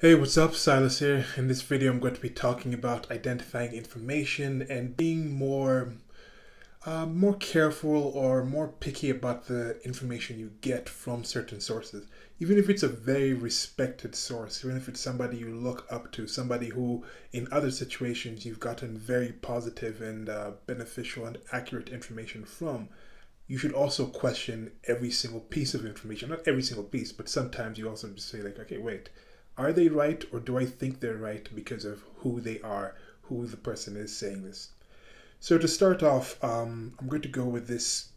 Hey, what's up? Silas here. In this video, I'm going to be talking about identifying information and being more careful or more picky about the information you get from certain sources. Even if it's a very respected source, even if it's somebody you look up to, somebody who in other situations you've gotten very positive and beneficial and accurate information from, you should also question every single piece of information. Not every single piece, but sometimes you also just say like, okay, wait. Are they right, or do I think they're right because of who they are, who the person is saying this? So to start off, I'm going to go with this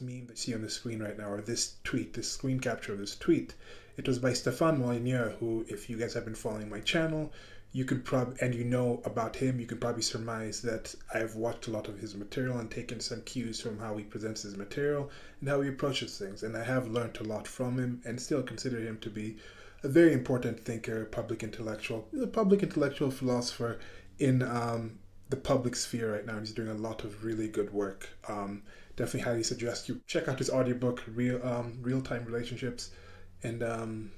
meme that you see on the screen right now, or this tweet, this screen capture of this tweet. It was by Stefan Molyneux, who, if you guys have been following my channel, you could probably, and you know about him, you could probably surmise that I've watched a lot of his material and taken some cues from how he presents his material and how he approaches things. And I have learned a lot from him and still consider him to be a very important thinker, a public intellectual philosopher in the public sphere right now. He's doing a lot of really good work. Definitely highly suggest you check out his audiobook, Real-Time Relationships, and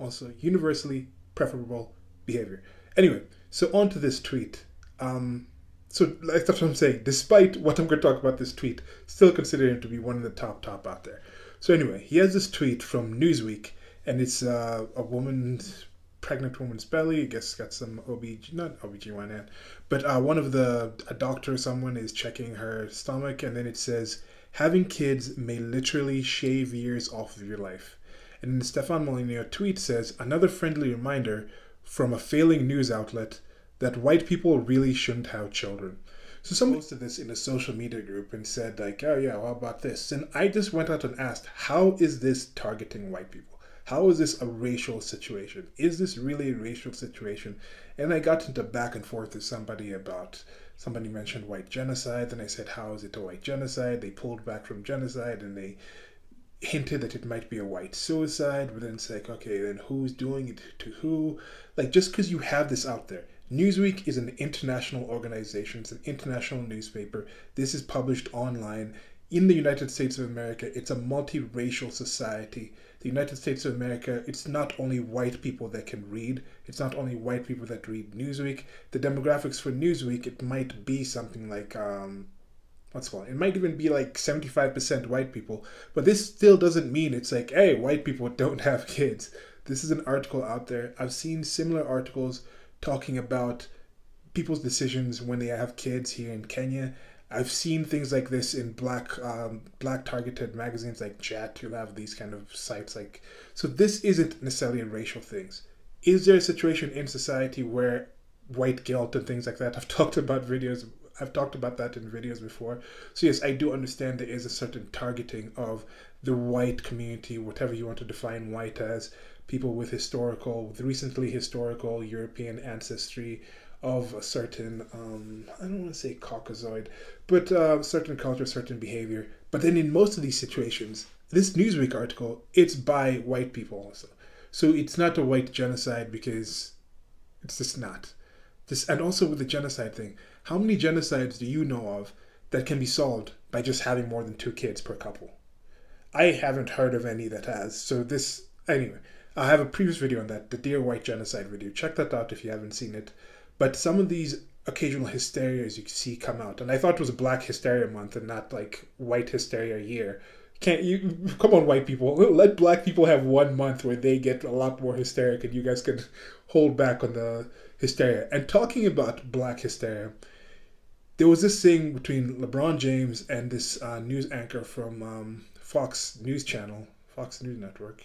also Universally Preferable Behavior. Anyway, so on to this tweet. So like that's what I'm saying. Despite what I'm going to talk about this tweet, still consider him to be one of the top out there. So anyway, he has this tweet from Newsweek, and it's a woman's, pregnant woman's belly. I guess got some not OBGYN, but one of a doctor or someone is checking her stomach, and then it says, having kids may literally shave years off of your life. And then the Stefan Molyneux tweet says, another friendly reminder from a failing news outlet that white people really shouldn't have children. So someone posted this in a social media group and said like, oh yeah, how about this? And I just went out and asked, how is this targeting white people? How is this a racial situation? Is this really a racial situation? And I got into back and forth with somebody about, somebody mentioned white genocide, and I said, how is it a white genocide? They pulled back from genocide and they hinted that it might be a white suicide, but then it's like, okay, then who's doing it to who? Like, just because you have this out there. Newsweek is an international organization, it's an international newspaper. This is published online. In the United States of America, it's a multiracial society. The United States of America, it's not only white people that can read. It's not only white people that read Newsweek. The demographics for Newsweek, it might be something like, it might even be like 75% white people. But this still doesn't mean it's like, hey, white people don't have kids. This is an article out there. I've seen similar articles talking about people's decisions when they have kids here in Kenya. I've seen things like this in black targeted magazines like Chat. You'll have these kind of sites like, so this isn't necessarily racial things. Is there a situation in society where white guilt and things like that? I've talked about that in videos before. So yes, I do understand there is a certain targeting of the white community, whatever you want to define white as, people with recently historical European ancestry, of a certain, I don't want to say Caucasoid, but certain culture, certain behavior. But then in most of these situations, this Newsweek article, it's by white people also. So it's not a white genocide because it's just not. And also with the genocide thing, how many genocides do you know of that can be solved by just having more than 2 kids per couple? I haven't heard of any that has. So this, anyway, I have a previous video on that, the Dear White Genocide video. Check that out if you haven't seen it. But some of these occasional hysterias you see come out, and I thought it was Black Hysteria Month and not like White Hysteria Year. Can't you, come on, white people, let Black people have one month where they get a lot more hysteric, and you guys can hold back on the hysteria. And talking about Black hysteria, there was this thing between LeBron James and this news anchor from Fox News Channel, Fox News Network,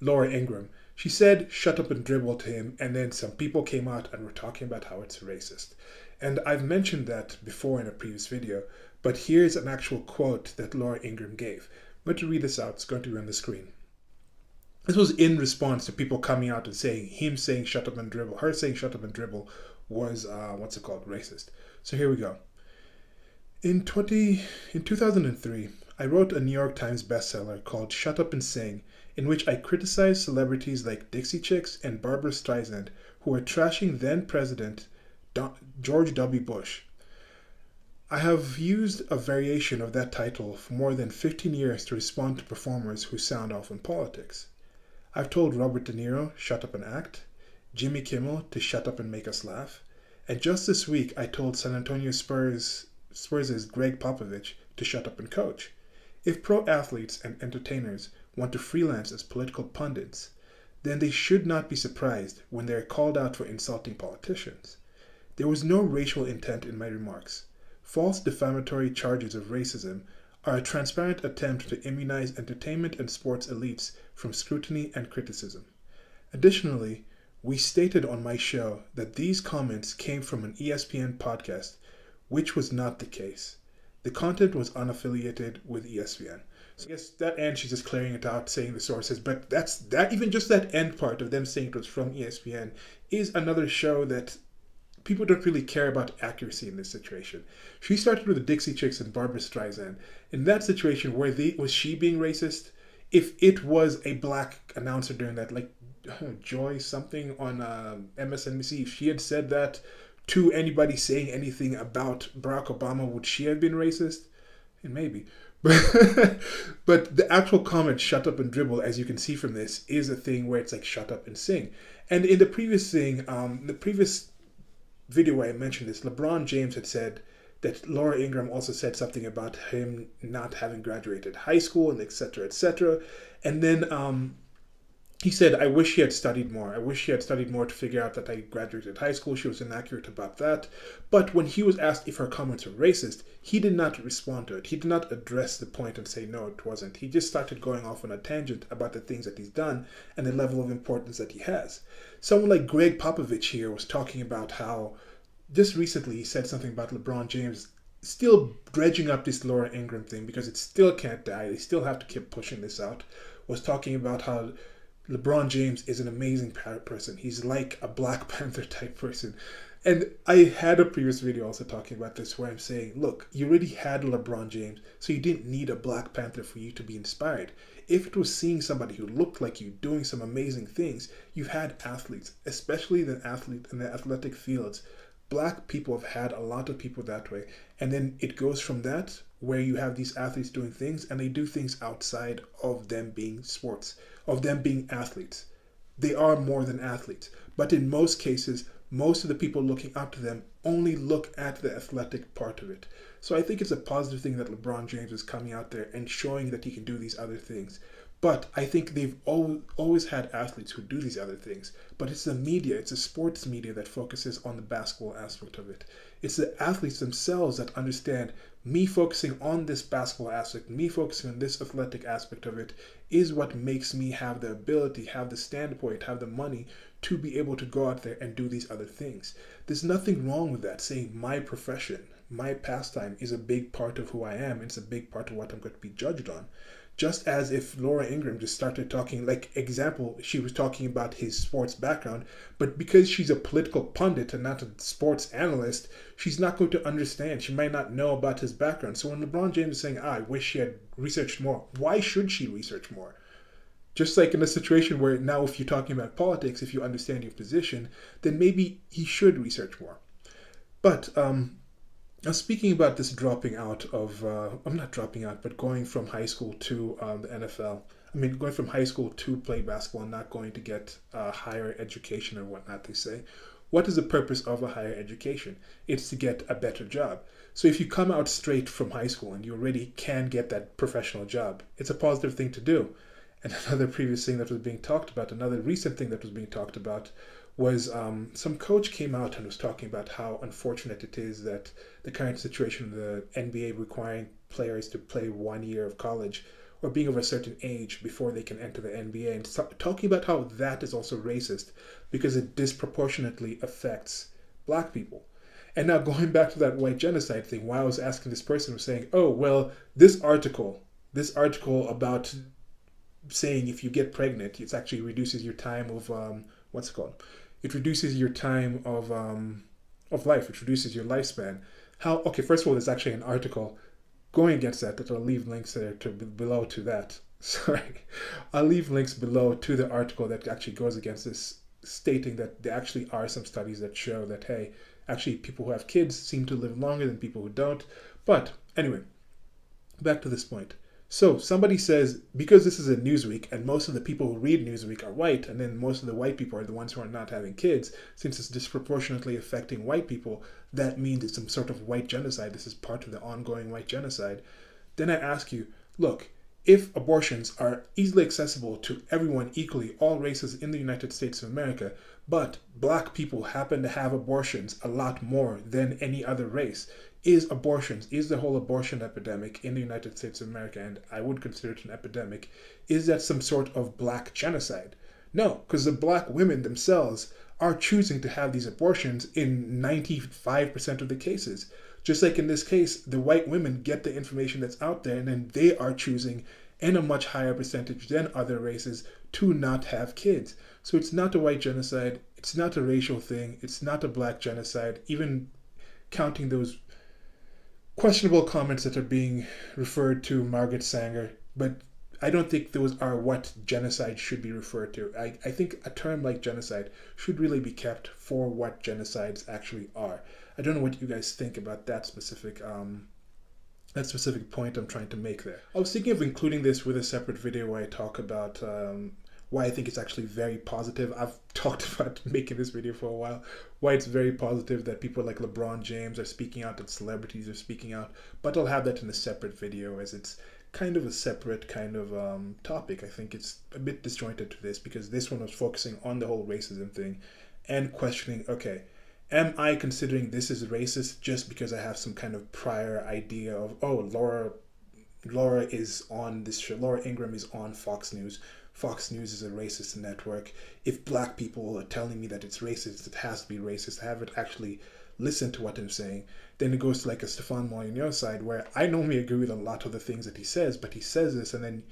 Laura Ingraham. She said, shut up and dribble to him, and then some people came out and were talking about how it's racist. And I've mentioned that before in a previous video, but here's an actual quote that Laura Ingraham gave. I'm going to read this out. It's going to be on the screen. This was in response to people coming out and saying, him saying shut up and dribble, her saying shut up and dribble was, racist. So here we go. In 2003, I wrote a New York Times bestseller called Shut Up and Sing, in which I criticized celebrities like Dixie Chicks and Barbra Streisand, who were trashing then-President George W. Bush. I have used a variation of that title for more than 15 years to respond to performers who sound off in politics. I've told Robert De Niro, shut up and act, Jimmy Kimmel to shut up and make us laugh, and just this week I told San Antonio Spurs' Greg Popovich to shut up and coach. If pro athletes and entertainers want to freelance as political pundits, then they should not be surprised when they are called out for insulting politicians. There was no racial intent in my remarks. False defamatory charges of racism are a transparent attempt to immunize entertainment and sports elites from scrutiny and criticism. Additionally, we stated on my show that these comments came from an ESPN podcast, which was not the case. The content was unaffiliated with ESPN. So I guess that end, she's just clearing it out, saying the sources, but even just that end part of them saying it was from ESPN is another show that people don't really care about accuracy in this situation. She started with the Dixie Chicks and Barbra Streisand. In that situation, was she being racist? If it was a black announcer doing that, like Joy something on MSNBC, if she had said that to anybody saying anything about Barack Obama, would she have been racist? And maybe. But the actual comment, shut up and dribble, as you can see from this, is a thing where it's like, shut up and sing. And in the previous thing, the previous video where I mentioned this, LeBron James had said that Laura Ingraham also said something about him not having graduated high school and etc. And then he said, I wish she had studied more. I wish she had studied more to figure out that I graduated high school. She was inaccurate about that. But when he was asked if her comments were racist, he did not respond to it. He did not address the point and say, no, it wasn't. He just started going off on a tangent about the things that he's done and the level of importance that he has. Someone like Greg Popovich here was talking about how just recently he said something about LeBron James still dredging up this Laura Ingraham thing because it still can't die. They still have to keep pushing this out. Was talking about how LeBron James is an amazing person. He's like a Black Panther type person. And I had a previous video also talking about this where I'm saying, look, you already had LeBron James, so you didn't need a Black Panther for you to be inspired. If it was seeing somebody who looked like you doing some amazing things, you've had athletes, especially in the athletic fields. Black people have had a lot of people that way. And then it goes from that where you have these athletes doing things and they do things outside of them being sports, of them being athletes. They are more than athletes. But in most cases, most of the people looking up to them only look at the athletic part of it. So I think it's a positive thing that LeBron James is coming out there and showing that he can do these other things. But I think they've always had athletes who do these other things. But it's the media, it's the sports media that focuses on the basketball aspect of it. It's the athletes themselves that understand me focusing on this basketball aspect, me focusing on this athletic aspect of it is what makes me have the ability, have the standpoint, have the money to be able to go out there and do these other things. There's nothing wrong with that, saying my profession, my pastime is a big part of who I am. It's a big part of what I'm going to be judged on. Just as if Laura Ingraham just started talking, like example, she was talking about his sports background, but because she's a political pundit and not a sports analyst, she's not going to understand. She might not know about his background. So when LeBron James is saying, I wish she had researched more, why should she research more? Just like in a situation where now if you're talking about politics, if you understand your position, then maybe he should research more. But now, speaking about this dropping out of, I'm not dropping out, but going from high school to the NFL. I mean, going from high school to play basketball, not going to get higher education or whatnot, they say. What is the purpose of a higher education? It's to get a better job. So if you come out straight from high school and you already can get that professional job, it's a positive thing to do. And another previous thing that was being talked about, another recent thing that was being talked about, was some coach came out and was talking about how unfortunate it is that the current situation, the NBA requiring players to play 1 year of college or being of a certain age before they can enter the NBA, and talking about how that is also racist because it disproportionately affects Black people. And now going back to that white genocide thing, while I was asking this person, was saying, oh, well, this article about saying if you get pregnant, it actually reduces your time of, what's it called? It reduces your time of life. It reduces your lifespan. How? Okay, first of all, there's actually an article going against that I'll leave links there to below to that. Sorry, I'll leave links below to the article that actually goes against this, stating that there actually are some studies that show that, hey, actually people who have kids seem to live longer than people who don't. But anyway, back to this point. So somebody says, because this is a Newsweek and most of the people who read Newsweek are white, and then most of the white people are the ones who are not having kids, since it's disproportionately affecting white people, that means it's some sort of white genocide. This is part of the ongoing white genocide. Then I ask you, look, if abortions are easily accessible to everyone equally, all races in the United States of America, but black people happen to have abortions a lot more than any other race, is the whole abortion epidemic in the United States of America, and I would consider it an epidemic, is that some sort of black genocide? No, because the black women themselves are choosing to have these abortions in 95% of the cases. Just like in this case, the white women get the information that's out there, and then they are choosing, in a much higher percentage than other races, to not have kids. So it's not a white genocide, it's not a racial thing, it's not a black genocide, even counting those questionable comments that are being referred to Margaret Sanger, but I don't think those are what genocide should be referred to. I think a term like genocide should really be kept for what genocides actually are. I don't know what you guys think about that specific point I'm trying to make there. I was thinking of including this with a separate video where I talk about why I think it's actually very positive. I've talked about making this video for a while, why it's very positive that people like LeBron James are speaking out, that celebrities are speaking out, but I'll have that in a separate video as it's kind of a separate kind of topic. I think it's a bit disjointed to this because this one was focusing on the whole racism thing and questioning, okay, am I considering this is racist just because I have some kind of prior idea of, oh, Laura is on this show, Laura Ingraham is on Fox News. Fox News is a racist network. If black people are telling me that it's racist, it has to be racist. I haven't actually listened to what I'm saying. Then it goes to like a Stefan Molyneux side where I normally agree with a lot of the things that he says, but he says this and then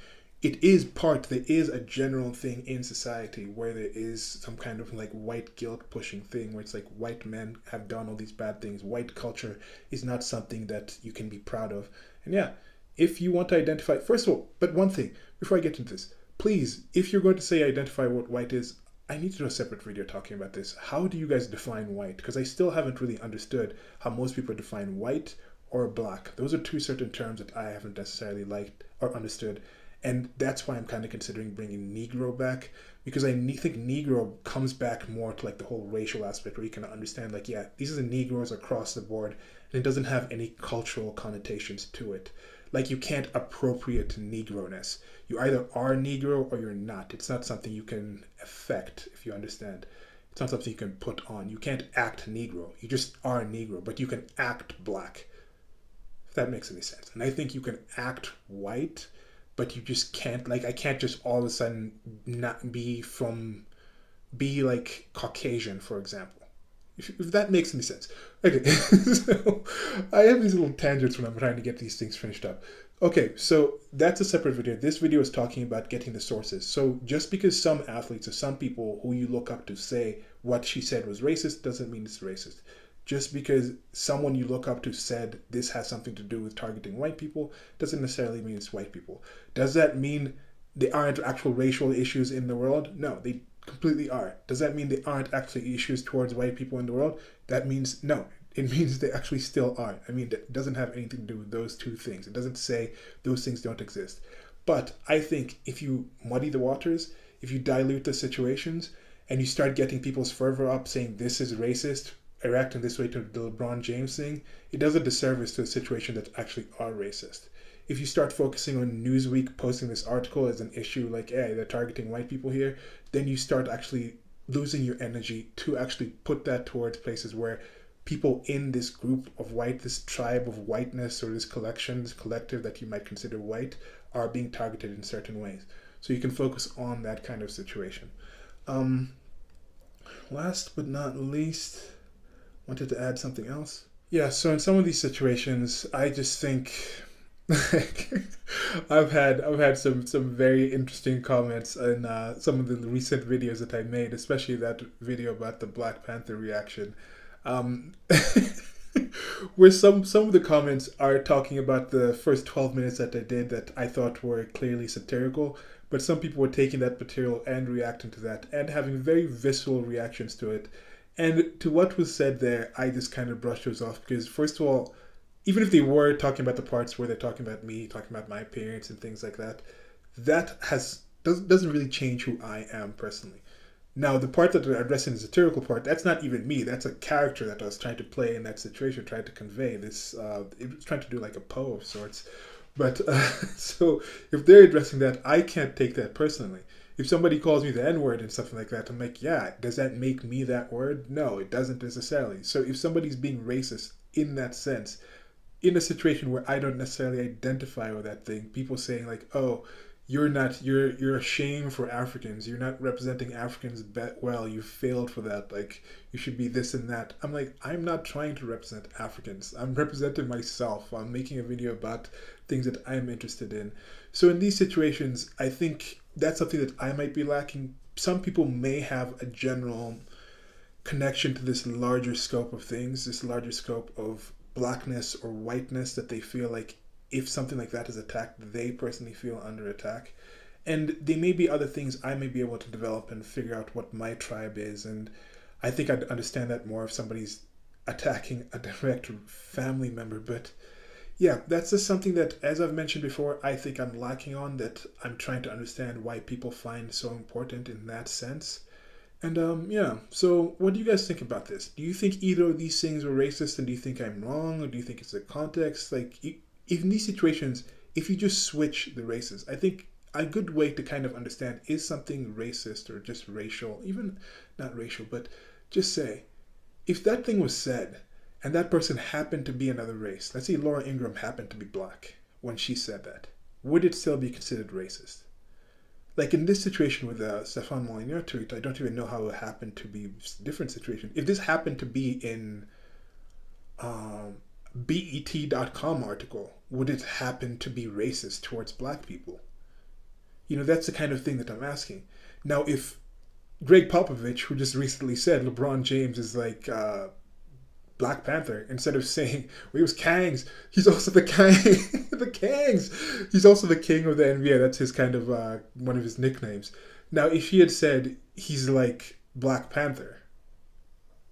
it is there is a general thing in society where there is some kind of like white guilt pushing thing where it's like white men have done all these bad things. White culture is not something that you can be proud of. And yeah, if you want to identify, first of all, but one thing, before I get into this, please, if you're going to say identify what white is, I need to do a separate video talking about this. How do you guys define white? Because I still haven't really understood how most people define white or black. Those are two certain terms that I haven't necessarily liked or understood. And that's why I'm kind of considering bringing Negro back, because I think Negro comes back more to like the whole racial aspect where you can understand like, yeah, these are the Negroes across the board and it doesn't have any cultural connotations to it. Like you can't appropriate Negroness. You either are Negro or you're not. It's not something you can affect, if you understand. It's not something you can put on. You can't act Negro. You just are Negro, but you can act black, if that makes any sense. And I think you can act white, but you just can't, like, I can't just all of a sudden not be be like Caucasian, for example. If that makes any sense. Okay, so I have these little tangents when I'm trying to get these things finished up. Okay, so that's a separate video. This video is talking about getting the sources. So just because some athletes or some people who you look up to say what she said was racist doesn't mean it's racist. Just because someone you look up to said this has something to do with targeting white people doesn't necessarily mean it's white people. Does that mean there aren't actual racial issues in the world? No, they completely are. Does that mean there aren't actually issues towards white people in the world? That means no. It means they actually still are. I mean, that doesn't have anything to do with those two things. It doesn't say those things don't exist. But I think if you muddy the waters, if you dilute the situations, and you start getting people's fervor up saying this is racist, reacting this way to the LeBron James thing, it does a disservice to a situation that actually are racist. If you start focusing on Newsweek posting this article as an issue like, hey, they're targeting white people here, then you start actually losing your energy to actually put that towards places where people in this group of white, this tribe of whiteness, or this collection, this collective that you might consider white, are being targeted in certain ways. So you can focus on that kind of situation. Last but not least, wanted to add something else. Yeah, so in some of these situations, I just think I've had some very interesting comments in some of the recent videos that I made, especially that video about the Black Panther reaction, where some of the comments are talking about the first 12 minutes that I did that I thought were clearly satirical, but some people were taking that material and reacting to that and having very visceral reactions to it. And to what was said there, I just kind of brushed those off because, first of all, even if they were talking about the parts where they're talking about me, talking about my appearance and things like that, that doesn't really change who I am personally. Now, the part that they're addressing, the satirical part, that's not even me. That's a character that I was trying to play in that situation, trying to convey this. It was trying to do like a poem of sorts. But so if they're addressing that, I can't take that personally. If somebody calls me the N-word and stuff like that, I'm like, yeah, does that make me that word? No, it doesn't necessarily. So if somebody's being racist in that sense, in a situation where I don't necessarily identify with that thing, people saying like, oh, you're a shame for Africans, you're not representing Africans well, you failed for that, like, you should be this and that. I'm like, I'm not trying to represent Africans. I'm representing myself. I'm making a video about things that I'm interested in. So in these situations, I think that's something that I might be lacking. Some people may have a general connection to this larger scope of things, this larger scope of blackness or whiteness, that they feel like if something like that is attacked, they personally feel under attack. And there may be other things I may be able to develop and figure out what my tribe is. And I think I'd understand that more if somebody's attacking a direct family member. But yeah, that's just something that, as I've mentioned before, I think I'm lacking on, that I'm trying to understand why people find so important in that sense. And yeah, so what do you guys think about this? Do you think either of these things were racist, and do you think I'm wrong, or do you think it's the context? Like, in these situations, if you just switch the races, I think a good way to kind of understand, is something racist or just racial, even not racial, but just say, if that thing was said, and that person happened to be another race. Let's say Laura Ingraham happened to be black when she said that. Would it still be considered racist? Like in this situation with the Stefan Molyneux tweet, I don't even know how it happened to be a different situation. If this happened to be in BET.com article, would it happen to be racist towards black people? You know, that's the kind of thing that I'm asking. Now, if Greg Popovich, who just recently said LeBron James is like Black Panther, instead of saying, well, he was Kangs, he's also the Kang, the Kangs. He's also the king of the NBA. That's his kind of, one of his nicknames. Now, if he had said he's like Black Panther,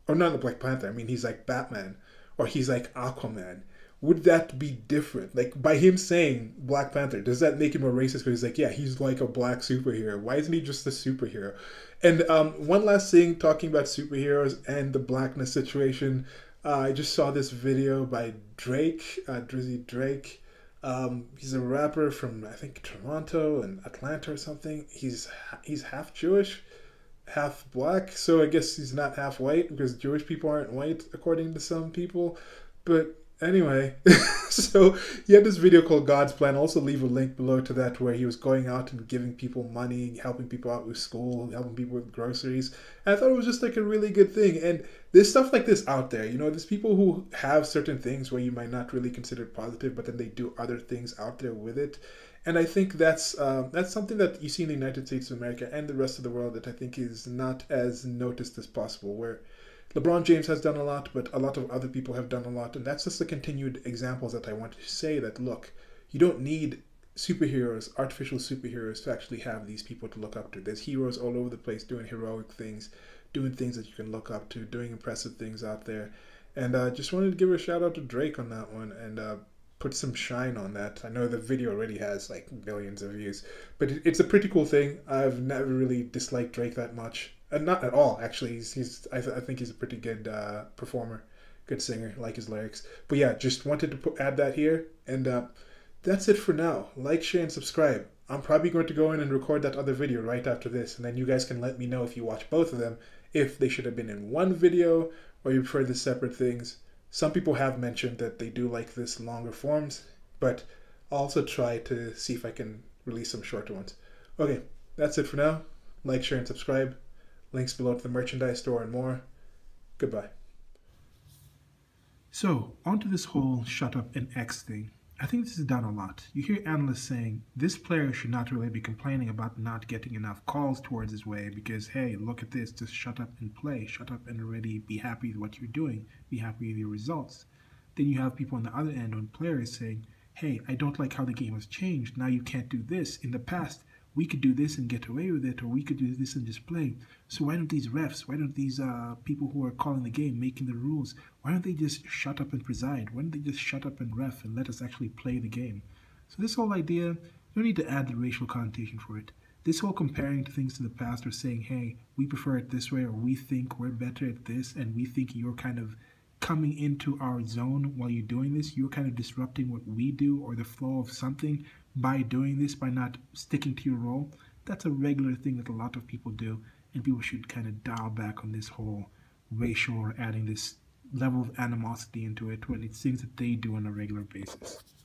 or not the Black Panther, I mean, he's like Batman, or he's like Aquaman, would that be different? Like, by him saying Black Panther, does that make him a racist? Because he's like, yeah, he's like a black superhero. Why isn't he just a superhero? And one last thing, talking about superheroes and the blackness situation, I just saw this video by Drake, Drizzy Drake. He's a rapper from, I think, Toronto and Atlanta or something. He's half Jewish, half black. So I guess he's not half white, because Jewish people aren't white, according to some people. But anyway, so he had this video called God's Plan. I'll also leave a link below to that, where he was going out and giving people money, helping people out with school, helping people with groceries. And I thought it was just like a really good thing. And there's stuff like this out there. You know, there's people who have certain things where you might not really consider it positive, but then they do other things out there with it. And I think that's something that you see in the United States of America and the rest of the world that I think is not as noticed as possible, where LeBron James has done a lot, but a lot of other people have done a lot. And that's just the continued examples that I want to say, that, look, you don't need superheroes, artificial superheroes, to actually have these people to look up to. There's heroes all over the place doing heroic things, doing things that you can look up to, doing impressive things out there. And I just wanted to give a shout out to Drake on that one, and put some shine on that. I know the video already has like millions of views, but it's a pretty cool thing. I've never really disliked Drake that much. Not at all, actually. I think he's a pretty good performer, good singer, like his lyrics. But yeah, just wanted to add that here. And that's it for now. Like, share, and subscribe. I'm probably going to go in and record that other video right after this, and then you guys can let me know if you watch both of them, if they should have been in one video, or you prefer the separate things. Some people have mentioned that they do like this longer forms, but I'll also try to see if I can release some shorter ones. Okay, that's it for now. Like, share, and subscribe. Links below to the merchandise store and more. Goodbye. So, onto this whole shut up and X thing. I think this is done a lot. You hear analysts saying, this player should not really be complaining about not getting enough calls towards his way because, hey, look at this, just shut up and play. Shut up and already be happy with what you're doing. Be happy with your results. Then you have people on the other end, on players, saying, hey, I don't like how the game has changed. Now you can't do this. In the past, we could do this and get away with it, or we could do this and just play. So why don't these refs, why don't these people who are calling the game, making the rules, why don't they just shut up and preside? Why don't they just shut up and ref and let us actually play the game? So this whole idea, you need to add the racial connotation for it. This whole comparing things to the past or saying, hey, we prefer it this way, or we think we're better at this, and we think you're kind of coming into our zone while you're doing this, you're kind of disrupting what we do or the flow of something by doing this, by not sticking to your role. That's a regular thing that a lot of people do, and people should kind of dial back on this whole racial or adding this level of animosity into it when it's things that they do on a regular basis.